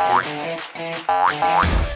Big pyramid.